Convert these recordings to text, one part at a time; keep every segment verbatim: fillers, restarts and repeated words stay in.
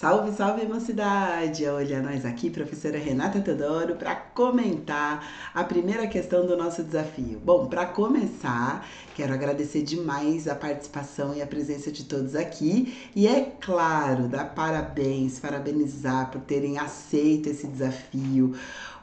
Salve, salve, mocidade! Olha, nós aqui, professora Renata Teodoro, para comentar a primeira questão do nosso desafio. Bom, para começar, quero agradecer demais a participação e a presença de todos aqui. E é claro, dar parabéns, parabenizar por terem aceito esse desafio,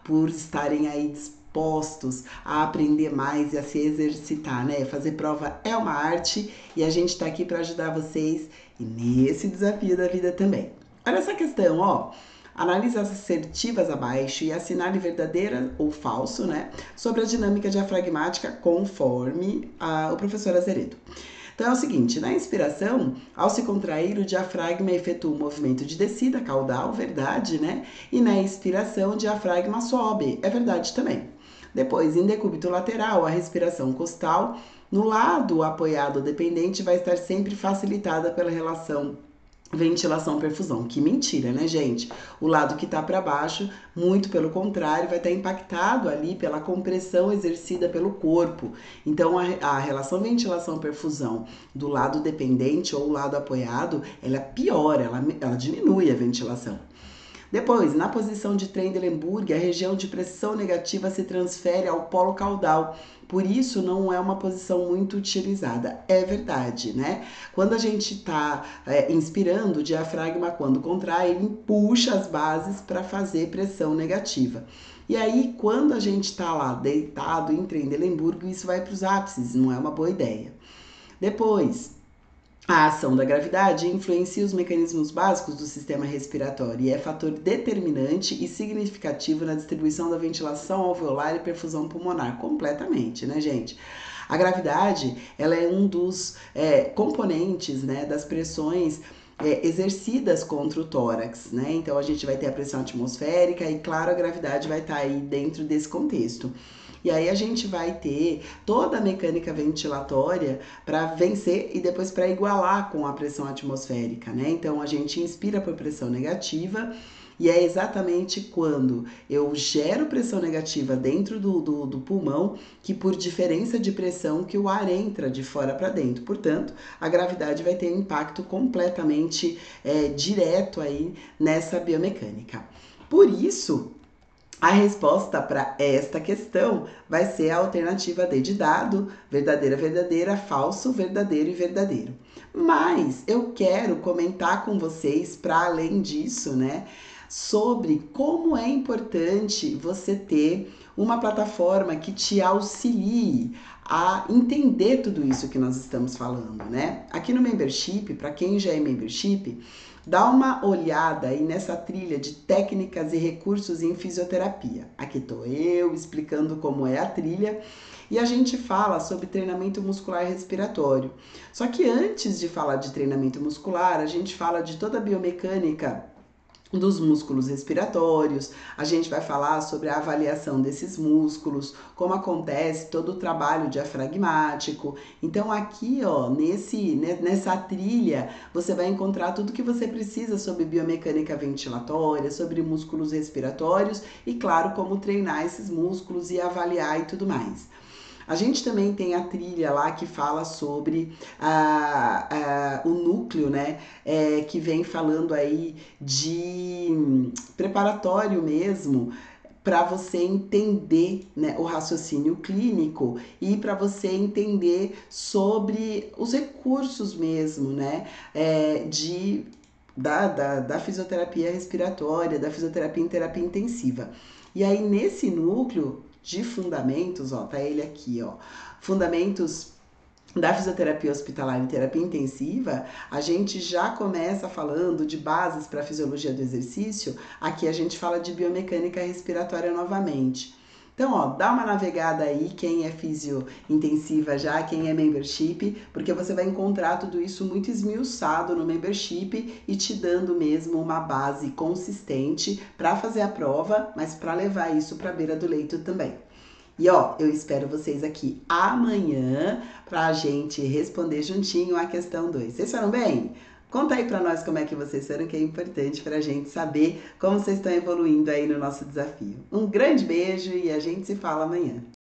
por estarem aí dispostos a aprender mais e a se exercitar, né? Fazer prova é uma arte e a gente tá aqui para ajudar vocês nesse desafio da vida também. Olha essa questão, ó. Analise as assertivas abaixo e assinale verdadeira ou falso, né? Sobre a dinâmica diafragmática conforme a, o professor Azeredo. Então é o seguinte, na inspiração, ao se contrair, o diafragma efetua um movimento de descida, caudal, verdade, né? E na expiração, o diafragma sobe, é verdade também. Depois, em decúbito lateral, a respiração costal, no lado apoiado dependente, vai estar sempre facilitada pela relação ventilação-perfusão. Que mentira, né, gente? O lado que está para baixo, muito pelo contrário, vai estar impactado ali pela compressão exercida pelo corpo. Então, a, a relação ventilação-perfusão do lado dependente ou lado apoiado, ela piora, ela, ela diminui a ventilação. Depois, na posição de Trendelenburg, a região de pressão negativa se transfere ao polo caudal. Por isso, não é uma posição muito utilizada. É verdade, né? Quando a gente está é, inspirando, o diafragma, quando contrai, ele puxa as bases para fazer pressão negativa. E aí, quando a gente está lá deitado em Trendelenburg, isso vai para os ápices. Não é uma boa ideia. Depois, a ação da gravidade influencia os mecanismos básicos do sistema respiratório e é fator determinante e significativo na distribuição da ventilação alveolar e perfusão pulmonar. Completamente, né, gente? A gravidade, ela é um dos é, componentes, né, das pressões é, exercidas contra o tórax, né? Então, a gente vai ter a pressão atmosférica e, claro, a gravidade vai estar aí dentro desse contexto. E aí a gente vai ter toda a mecânica ventilatória para vencer e depois para igualar com a pressão atmosférica, né? Então, a gente inspira por pressão negativa e é exatamente quando eu gero pressão negativa dentro do, do, do pulmão que, por diferença de pressão, que o ar entra de fora para dentro. Portanto, a gravidade vai ter um impacto completamente é, direto aí nessa biomecânica. Por isso, a resposta para esta questão vai ser a alternativa D de dado, verdadeira, verdadeira, falso, verdadeiro e verdadeiro. Mas eu quero comentar com vocês, para além disso, né, sobre como é importante você ter uma plataforma que te auxilie a entender tudo isso que nós estamos falando, né? Aqui no Membership, para quem já é Membership, dá uma olhada aí nessa trilha de técnicas e recursos em fisioterapia. Aqui estou eu explicando como é a trilha e a gente fala sobre treinamento muscular respiratório. Só que antes de falar de treinamento muscular, a gente fala de toda a biomecânica dos músculos respiratórios, a gente vai falar sobre a avaliação desses músculos, como acontece todo o trabalho diafragmático. Então aqui, ó, nesse, nessa trilha, você vai encontrar tudo que você precisa sobre biomecânica ventilatória, sobre músculos respiratórios e, claro, como treinar esses músculos e avaliar e tudo mais. A gente também tem a trilha lá que fala sobre ah, ah, o núcleo, né? É, que vem falando aí de preparatório mesmo, para você entender, né, o raciocínio clínico e para você entender sobre os recursos mesmo, né? É, de, da, da, da fisioterapia respiratória, da fisioterapia em terapia intensiva. E aí, nesse núcleo de fundamentos, ó, tá ele aqui, ó, fundamentos da fisioterapia hospitalar e terapia intensiva, a gente já começa falando de bases para a fisiologia do exercício. Aqui a gente fala de biomecânica respiratória novamente. Então, ó, dá uma navegada aí, quem é fisio intensiva já, quem é membership, porque você vai encontrar tudo isso muito esmiuçado no membership e te dando mesmo uma base consistente para fazer a prova, mas para levar isso para a beira do leito também. E ó, eu espero vocês aqui amanhã para a gente responder juntinho a questão dois. Vocês foram bem? Conta aí para nós como é que vocês foram, que é importante para a gente saber como vocês estão evoluindo aí no nosso desafio. Um grande beijo e a gente se fala amanhã.